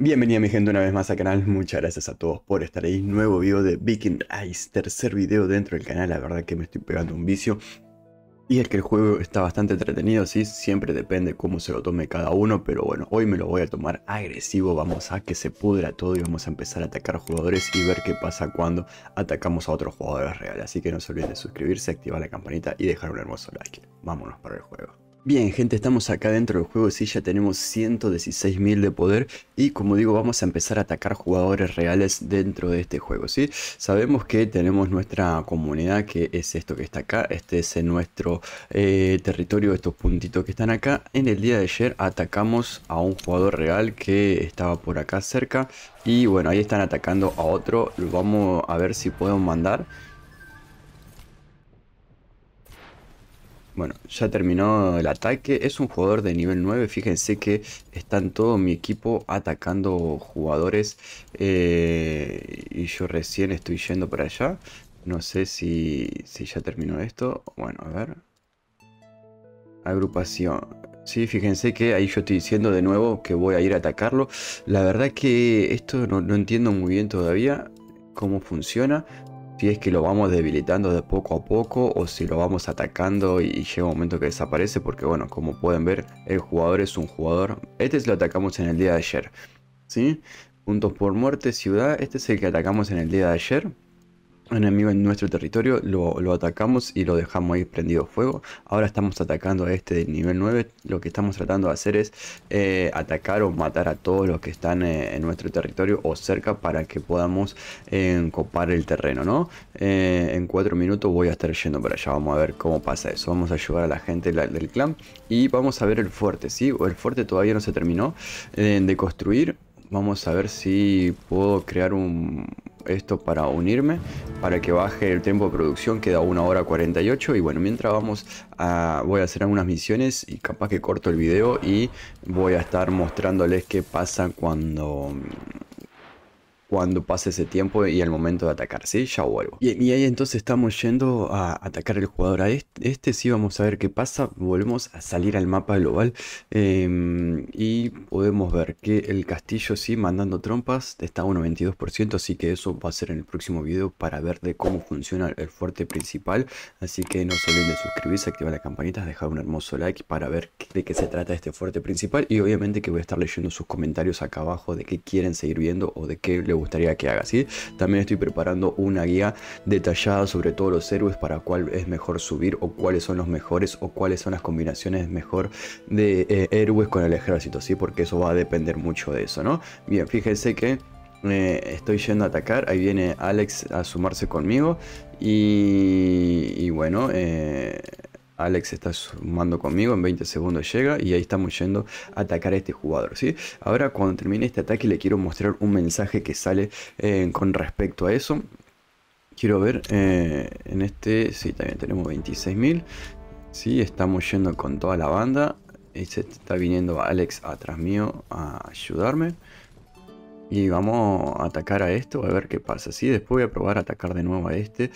Bienvenida mi gente una vez más al canal, muchas gracias a todos por estar ahí. Nuevo video de Viking Ice, tercer video dentro del canal, la verdad que me estoy pegando un vicio. Y es que el juego está bastante entretenido, sí, siempre depende cómo se lo tome cada uno. Pero bueno, hoy me lo voy a tomar agresivo, vamos a que se pudra todo y vamos a empezar a atacar jugadores y ver qué pasa cuando atacamos a otros jugadores reales. Así que no se olviden de suscribirse, activar la campanita y dejar un hermoso like. Vámonos para el juego. Bien gente, estamos acá dentro del juego, sí, ya tenemos 116.000 de poder y como digo vamos a empezar a atacar jugadores reales dentro de este juego, sí. Sabemos que tenemos nuestra comunidad que es esto que está acá, este es en nuestro territorio, estos puntitos que están acá. En el día de ayer atacamos a un jugador real que estaba por acá cerca y bueno, ahí están atacando a otro, lo vamos a ver si podemos mandar. Bueno, ya terminó el ataque, es un jugador de nivel 9, fíjense que están todo mi equipo atacando jugadores y yo recién estoy yendo para allá, no sé si ya terminó esto, bueno, a ver, agrupación, sí, fíjense que ahí yo estoy diciendo de nuevo que voy a ir a atacarlo, la verdad que esto no entiendo muy bien todavía cómo funciona. Si es que lo vamos debilitando de poco a poco o si lo vamos atacando y llega un momento que desaparece, porque bueno, como pueden ver, el jugador es un jugador. Este lo atacamos en el día de ayer, ¿sí? Puntos por muerte, ciudad, este es el que atacamos en el día de ayer. Enemigo en nuestro territorio, lo atacamos y lo dejamos ahí prendido fuego. Ahora estamos atacando a este de nivel 9. Lo que estamos tratando de hacer es atacar o matar a todos los que están en nuestro territorio o cerca para que podamos copar el terreno, ¿no? En 4 minutos voy a estar yendo para allá. Vamos a ver cómo pasa eso. Vamos a ayudar a la gente del clan y vamos a ver el fuerte, ¿sí? El fuerte todavía no se terminó de construir. Vamos a ver si puedo crear esto para unirme, para que baje el tiempo de producción, queda 1 hora 48 y bueno, mientras voy a hacer algunas misiones y capaz que corto el video y voy a estar mostrándoles qué pasa cuando pase ese tiempo y el momento de atacar, ¿sí? Ya vuelvo. Y ahí entonces estamos yendo a atacar el jugador a este sí, vamos a ver qué pasa, volvemos a salir al mapa global y podemos ver que el castillo, sí, mandando trompas, está a 1.22%, así que eso va a ser en el próximo video para ver de cómo funciona el fuerte principal, así que no se olviden de suscribirse, activar la campanita, dejar un hermoso like para ver de qué se trata este fuerte principal y obviamente que voy a estar leyendo sus comentarios acá abajo de qué quieren seguir viendo o de qué le gustaría que haga, ¿sí? También estoy preparando una guía detallada sobre todos los héroes para cuál es mejor subir o cuáles son los mejores o cuáles son las combinaciones mejor de héroes con el ejército, ¿sí? Porque eso va a depender mucho de eso, ¿no? Bien, fíjense que estoy yendo a atacar, ahí viene Alex a sumarse conmigo y bueno, Alex está sumando conmigo, en 20 segundos llega y ahí estamos yendo a atacar a este jugador, ¿sí? Ahora cuando termine este ataque le quiero mostrar un mensaje que sale con respecto a eso. Quiero ver en este, sí, también tenemos 26.000, sí, estamos yendo con toda la banda. Se está viniendo Alex atrás mío a ayudarme. Y vamos a atacar a esto, a ver qué pasa, ¿sí? Después voy a probar a atacar de nuevo a este,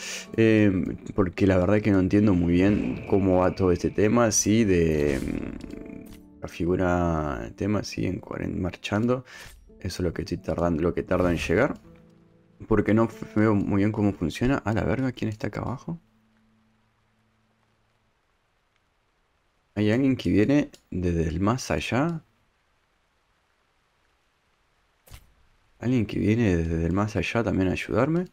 porque la verdad que no entiendo muy bien cómo va todo este tema, ¿sí? De la figura, tema, ¿sí? En marchando, eso es lo que estoy tardando, lo que tarda en llegar, porque no veo muy bien cómo funciona. A la verga, ¿quién está acá abajo? ¿Hay alguien que viene desde el más allá? Alguien que viene desde el más allá también a ayudarme.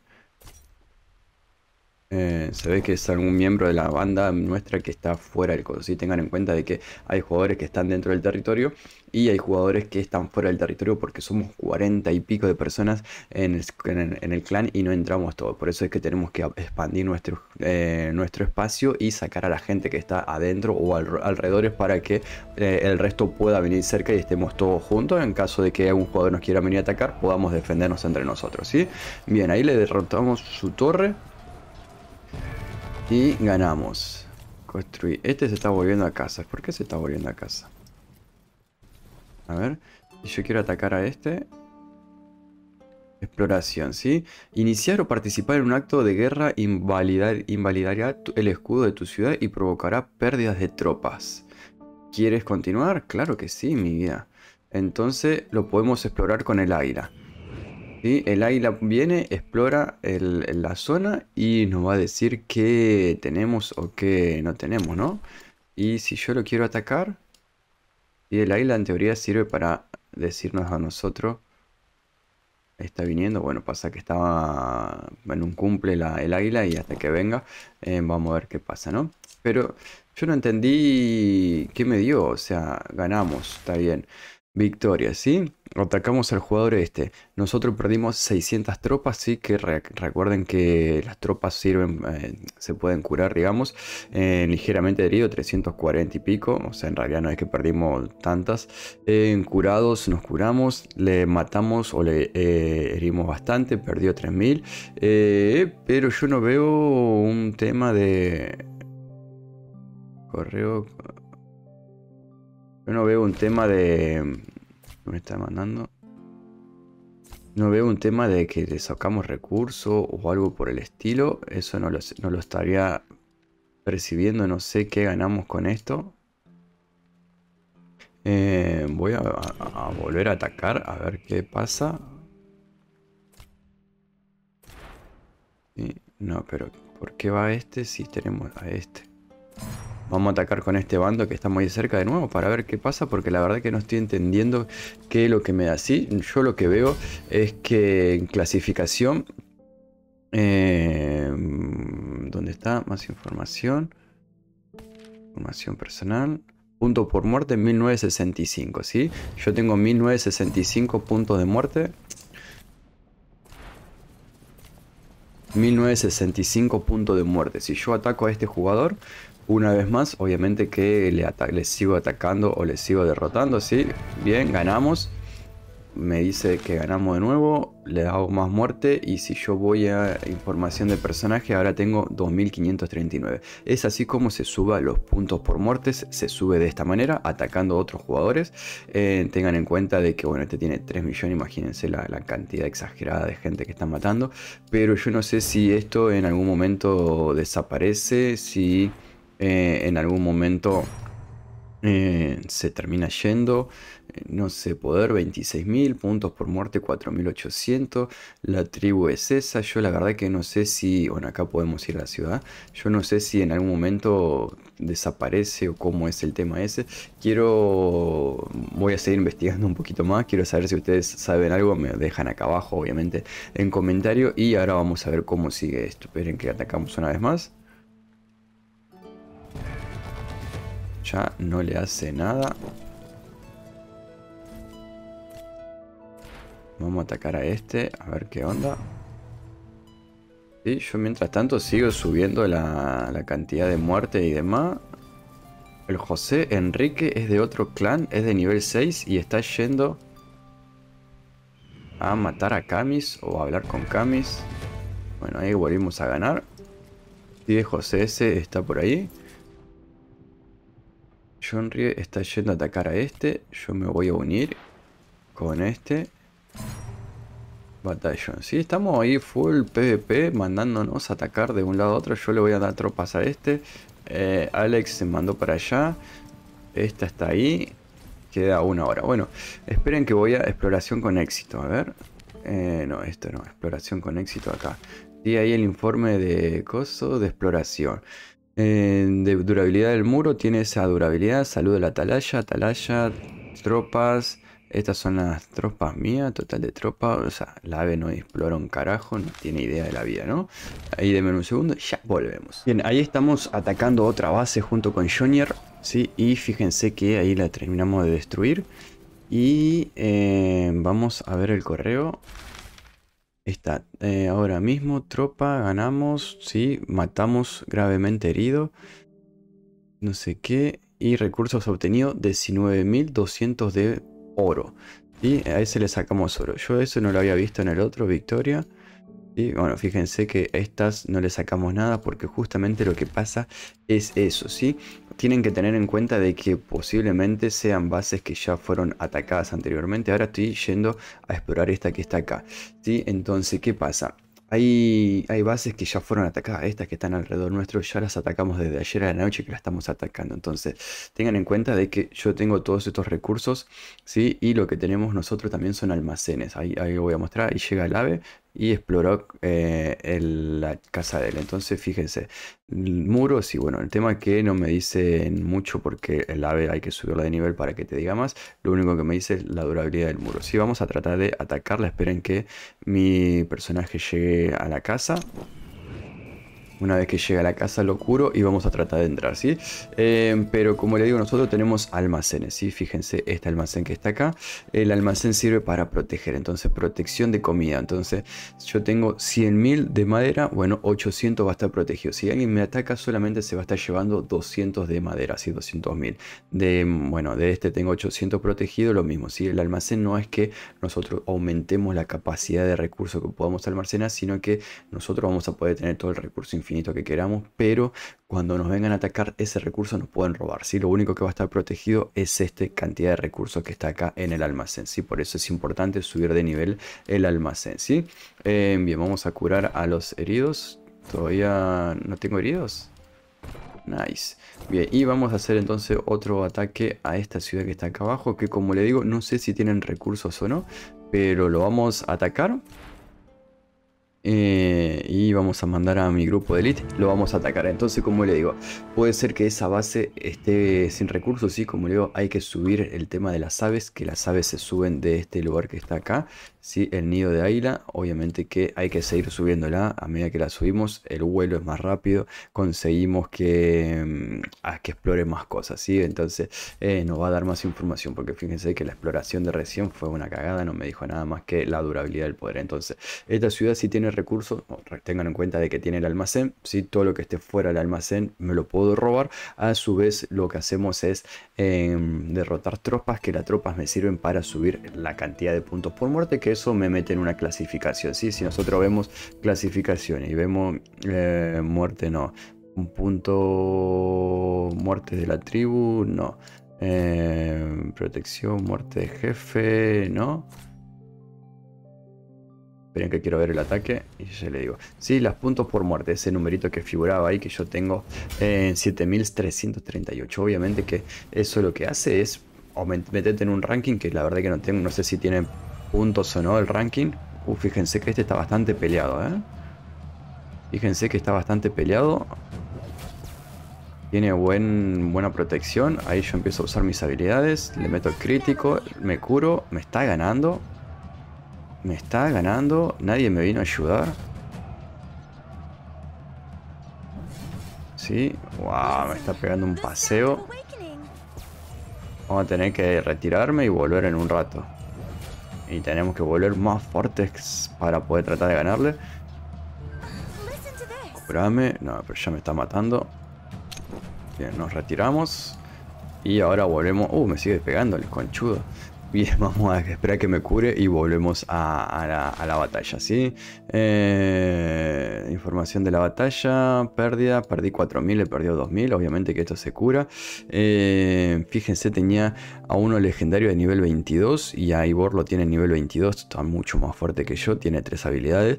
Se ve que es algún miembro de la banda nuestra que está fuera del coso, ¿sí? Tengan en cuenta de que hay jugadores que están dentro del territorio y hay jugadores que están fuera del territorio, porque somos 40 y pico de personas en el clan y no entramos todos. Por eso es que tenemos que expandir nuestro espacio y sacar a la gente que está adentro o alrededores para que el resto pueda venir cerca y estemos todos juntos. En caso de que algún jugador nos quiera venir a atacar, podamos defendernos entre nosotros, ¿sí? Bien, ahí le derrotamos su torre y ganamos. Construir. Este se está volviendo a casa. ¿Por qué se está volviendo a casa? A ver. Yo quiero atacar a este. Exploración, ¿sí? Iniciar o participar en un acto de guerra invalidará el escudo de tu ciudad y provocará pérdidas de tropas. ¿Quieres continuar? Claro que sí, mi vida. Entonces lo podemos explorar con el águila. ¿Sí? El águila viene, explora la zona y nos va a decir qué tenemos o qué no tenemos, ¿no? Y si yo lo quiero atacar, y el águila en teoría sirve para decirnos a nosotros. Está viniendo, bueno, pasa que estaba en un cumple el águila y hasta que venga vamos a ver qué pasa, ¿no? Pero yo no entendí qué me dio, o sea, ganamos, está bien. Victoria, ¿sí? Atacamos al jugador este. Nosotros perdimos 600 tropas, sí, que recuerden que las tropas sirven, se pueden curar, digamos, ligeramente herido, 340 y pico, o sea, en realidad no es que perdimos tantas. Curados, nos curamos, le matamos o le herimos bastante, perdió 3000, pero yo no veo un tema de... Correo... Yo no veo un tema de... ¿Me está mandando? No veo un tema de que le sacamos recursos o algo por el estilo. Eso no lo estaría percibiendo. No sé qué ganamos con esto. Voy a volver a atacar a ver qué pasa. Sí, no, pero ¿por qué va este si tenemos a este? Vamos a atacar con este bando que está muy cerca de nuevo para ver qué pasa, porque la verdad que no estoy entendiendo qué es lo que me da. Sí, yo lo que veo es que en clasificación, ¿dónde está? Más información. Información personal. Punto por muerte 1965, ¿sí? Yo tengo 1965 puntos de muerte. 1965 puntos de muerte. Si yo ataco a este jugador... Una vez más, obviamente que le sigo atacando o le sigo derrotando, ¿sí? Bien, ganamos. Me dice que ganamos de nuevo, le hago más muerte y si yo voy a información de personaje, ahora tengo 2539. Es así como se suba los puntos por muertes, se sube de esta manera, atacando a otros jugadores. Tengan en cuenta de que, bueno, este tiene 3 millones, imagínense la cantidad exagerada de gente que están matando. Pero yo no sé si esto en algún momento desaparece, si... en algún momento se termina yendo, no sé, poder 26.000, puntos por muerte 4.800, la tribu es esa, yo la verdad que no sé si, bueno, acá podemos ir a la ciudad, yo no sé si en algún momento desaparece o cómo es el tema ese. Voy a seguir investigando un poquito más, quiero saber si ustedes saben algo, me dejan acá abajo obviamente en comentario y ahora vamos a ver cómo sigue esto. Esperen que atacamos una vez más. Ya no le hace nada. Vamos a atacar a este, a ver qué onda. Y yo mientras tanto sigo subiendo la cantidad de muerte y demás. El José Enrique es de otro clan, es de nivel 6 y está yendo a matar a Camis o a hablar con Camis. Bueno, ahí volvimos a ganar. Y el José ese está por ahí. Jonry está yendo a atacar a este. Yo me voy a unir con este batallón. Sí, estamos ahí full PvP, mandándonos a atacar de un lado a otro. Yo le voy a dar tropas a este. Alex se mandó para allá. Esta está ahí. Queda una hora. Bueno, esperen que voy a exploración con éxito. A ver. No, esto no. Exploración con éxito acá. Y ahí el informe de coso de exploración. De durabilidad del muro, tiene esa durabilidad, salud de la atalaya, tropas, estas son las tropas mías, total de tropas, o sea, la ave no explora un carajo, no tiene idea de la vida, ¿no? Ahí denme un segundo, ya volvemos. Bien, ahí estamos atacando otra base junto con Jonier, ¿sí? Y fíjense que ahí la terminamos de destruir y vamos a ver el correo. Está, ahora mismo, tropa, ganamos, sí, matamos gravemente herido, no sé qué, y recursos obtenidos, 19.200 de oro, y a ese le sacamos oro, yo eso no lo había visto en el otro, victoria, y bueno, fíjense que a estas no le sacamos nada, porque justamente lo que pasa es eso, sí, tienen que tener en cuenta de que posiblemente sean bases que ya fueron atacadas anteriormente. Ahora estoy yendo a explorar esta que está acá, ¿sí? Entonces, ¿qué pasa? Hay bases que ya fueron atacadas, estas que están alrededor nuestro ya las atacamos desde ayer a la noche que las estamos atacando. Entonces tengan en cuenta de que yo tengo todos estos recursos, ¿sí? Y lo que tenemos nosotros también son almacenes. Ahí lo voy a mostrar, ahí llega el ave y exploró la casa de él. Entonces fíjense, muros y bueno, el tema que no me dicen mucho porque el ave hay que subirla de nivel para que te diga más. Lo único que me dice es la durabilidad del muro. Si sí, vamos a tratar de atacarla, esperen que mi personaje llegue a la casa. Una vez que llega a la casa lo curo y vamos a tratar de entrar, ¿sí? Pero como le digo, nosotros tenemos almacenes, ¿sí? Fíjense, este almacén que está acá, el almacén sirve para proteger, entonces protección de comida. Entonces yo tengo 100.000 de madera, bueno, 800 va a estar protegido. Si alguien me ataca solamente se va a estar llevando 200 de madera, ¿sí? 200.000. Bueno, de este tengo 800 protegido, lo mismo, ¿sí? El almacén no es que nosotros aumentemos la capacidad de recursos que podamos almacenar, sino que nosotros vamos a poder tener todo el recurso infinito que queramos, pero cuando nos vengan a atacar ese recurso nos pueden robar, ¿sí? Lo único que va a estar protegido es esta cantidad de recursos que está acá en el almacén, ¿sí? Por eso es importante subir de nivel el almacén, ¿sí? Bien, vamos a curar a los heridos. Todavía no tengo heridos. Nice. Bien, y vamos a hacer entonces otro ataque a esta ciudad que está acá abajo, que como le digo, no sé si tienen recursos o no, pero lo vamos a atacar. Y vamos a mandar a mi grupo de elite, lo vamos a atacar. Entonces, como le digo, puede ser que esa base esté sin recursos, ¿sí? Como le digo, hay que subir el tema de las aves, que las aves se suben de este lugar que está acá, ¿sí? El nido de águila, obviamente que hay que seguir subiéndola. A medida que la subimos, el vuelo es más rápido, conseguimos que explore más cosas, ¿sí? Entonces nos va a dar más información, porque fíjense que la exploración de recién fue una cagada, no me dijo nada más que la durabilidad del poder. Entonces, esta ciudad sí tiene recursos, tengan en cuenta de que tiene el almacén, ¿sí? Todo lo que esté fuera del almacén me lo puedo robar. A su vez lo que hacemos es derrotar tropas, que las tropas me sirven para subir la cantidad de puntos por muerte, que eso me mete en una clasificación, ¿sí? Si nosotros vemos clasificaciones y vemos muerte, no, un punto, muerte de la tribu, no, protección, muerte de jefe, no. Esperen que quiero ver el ataque y ya le digo. Sí, las puntos por muerte, ese numerito que figuraba ahí que yo tengo en 7.338. Obviamente que eso lo que hace es meterte en un ranking que la verdad que no tengo. No sé si tienen puntos o no el ranking. Fíjense que este está bastante peleado, ¿eh? Fíjense que está bastante peleado. Tiene buena protección. Ahí yo empiezo a usar mis habilidades. Le meto crítico, me curo, me está ganando. Me está ganando, nadie me vino a ayudar. Sí, wow, me está pegando un paseo. Vamos a tener que retirarme y volver en un rato. Y tenemos que volver más fuertes para poder tratar de ganarle. Curame, no, pero ya me está matando. Bien, nos retiramos. Y ahora volvemos. Me sigue pegando el conchudo. Bien, vamos a esperar que me cure y volvemos a la batalla, ¿sí? Información de la batalla, pérdida, perdí 4.000, le perdió 2.000, obviamente que esto se cura. Fíjense, tenía a uno legendario de nivel 22 y a Ivor lo tiene en nivel 22, está mucho más fuerte que yo, tiene 3 habilidades.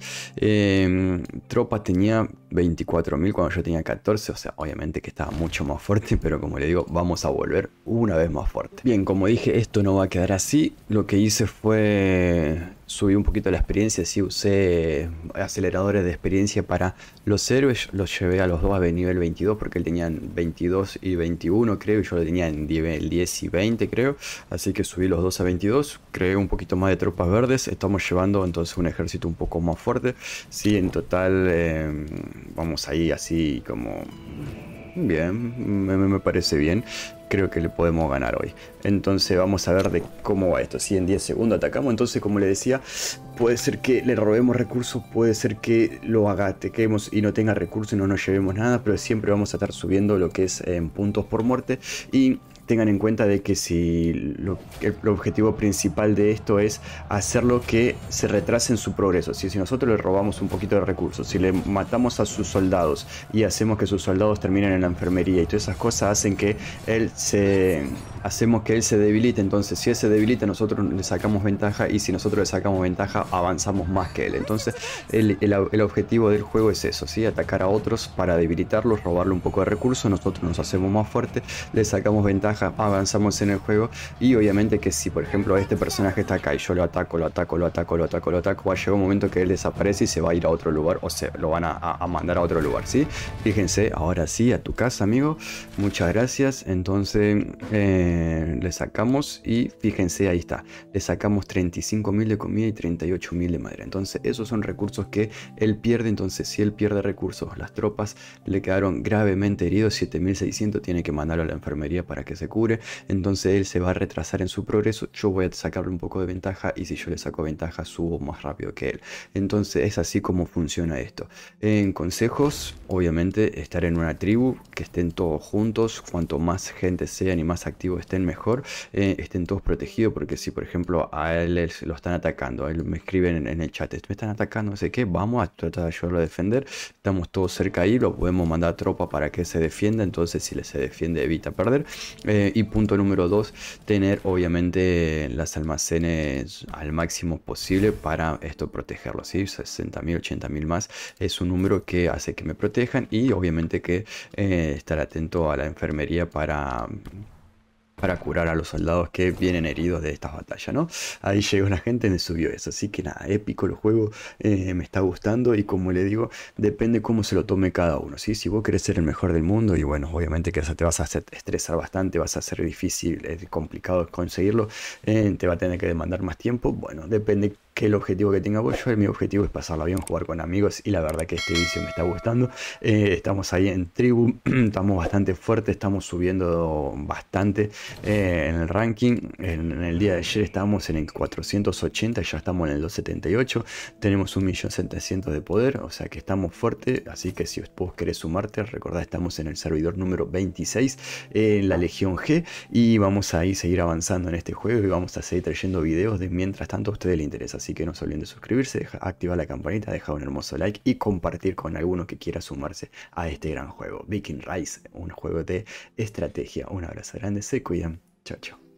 Tropa tenía 24.000 cuando yo tenía 14, o sea, obviamente que estaba mucho más fuerte, pero como le digo, vamos a volver una vez más fuerte. Bien, como dije, esto no va a quedar así. Lo que hice fue subí un poquito la experiencia, sí, usé aceleradores de experiencia para los héroes, los llevé a los dos a nivel 22 porque él tenía 22 y 21 creo, y yo lo tenía en nivel 10 y 20 creo, así que subí los dos a 22, creé un poquito más de tropas verdes, estamos llevando entonces un ejército un poco más fuerte, sí, en total vamos ahí así como... Bien, me parece bien. Creo que le podemos ganar hoy. Entonces vamos a ver de cómo va esto. Si en 10 segundos atacamos, entonces como le decía, puede ser que le robemos recursos, puede ser que lo agatequemos y no tenga recursos y no nos llevemos nada, pero siempre vamos a estar subiendo lo que es en puntos por muerte. Y tengan en cuenta de que si el objetivo principal de esto es hacerlo que se retrase en su progreso. Si nosotros le robamos un poquito de recursos, si le matamos a sus soldados y hacemos que sus soldados terminen en la enfermería y todas esas cosas hacen que él se hacemos que él se debilite. Entonces si él se debilita, nosotros le sacamos ventaja, y si nosotros le sacamos ventaja, avanzamos más que él. Entonces el objetivo del juego es eso, ¿sí? Atacar a otros para debilitarlos, robarle un poco de recursos, nosotros nos hacemos más fuertes, le sacamos ventaja, avanzamos en el juego. Y obviamente que si por ejemplo este personaje está acá y yo lo ataco, va a llegar un momento que él desaparece y se va a ir a otro lugar, o sea, lo van a mandar a otro lugar, ¿sí? Fíjense, ahora sí, a tu casa, amigo, muchas gracias. Entonces le sacamos, y fíjense, ahí está, le sacamos 35.000 de comida y 38.000 de madera. Entonces esos son recursos que él pierde. Entonces si él pierde recursos, las tropas le quedaron gravemente heridos, 7.600, tiene que mandarlo a la enfermería para que se cure. Entonces él se va a retrasar en su progreso, yo voy a sacarle un poco de ventaja, y si yo le saco ventaja, subo más rápido que él. Entonces es así como funciona esto. En consejos, obviamente, estar en una tribu, que estén todos juntos, cuanto más gente sean y más activos estén, mejor, estén todos protegidos, porque si por ejemplo a él lo están atacando, a él me escriben en el chat, me están atacando, no sé qué, vamos a tratar de ayudarlo a defender, estamos todos cerca ahí, lo podemos mandar a tropa para que se defienda. Entonces si se defiende, evita perder. Y punto número 2, tener obviamente las almacenes al máximo posible para esto protegerlo, ¿sí? 60.000, 80.000 más es un número que hace que me protejan, y obviamente que estar atento a la enfermería para curar a los soldados que vienen heridos de estas batallas, ¿no? Ahí llegó la gente y me subió eso, así que nada, épico el juego, me está gustando, y como le digo, depende cómo se lo tome cada uno, ¿sí? Si vos querés ser el mejor del mundo, y bueno, obviamente que eso te vas a hacer estresar bastante, vas a ser difícil, es complicado conseguirlo, te va a tener que demandar más tiempo, bueno, depende que el objetivo que tenga vos. Yo, mi objetivo es pasarla bien, jugar con amigos, y la verdad que este vicio me está gustando. Estamos ahí en tribu, estamos bastante fuertes, estamos subiendo bastante en el ranking. En el día de ayer estábamos en el 480, ya estamos en el 278, tenemos 1.700.000 de poder, o sea que estamos fuertes. Así que si vos querés sumarte, recordad, estamos en el servidor número 26, en la Legión G, y vamos a seguir avanzando en este juego, y vamos a seguir trayendo videos de mientras tanto a ustedes les interesa. Así que no se olviden de suscribirse, activar la campanita, dejar un hermoso like y compartir con alguno que quiera sumarse a este gran juego. Viking Rise, un juego de estrategia. Un abrazo grande, se cuidan. Chao, chao.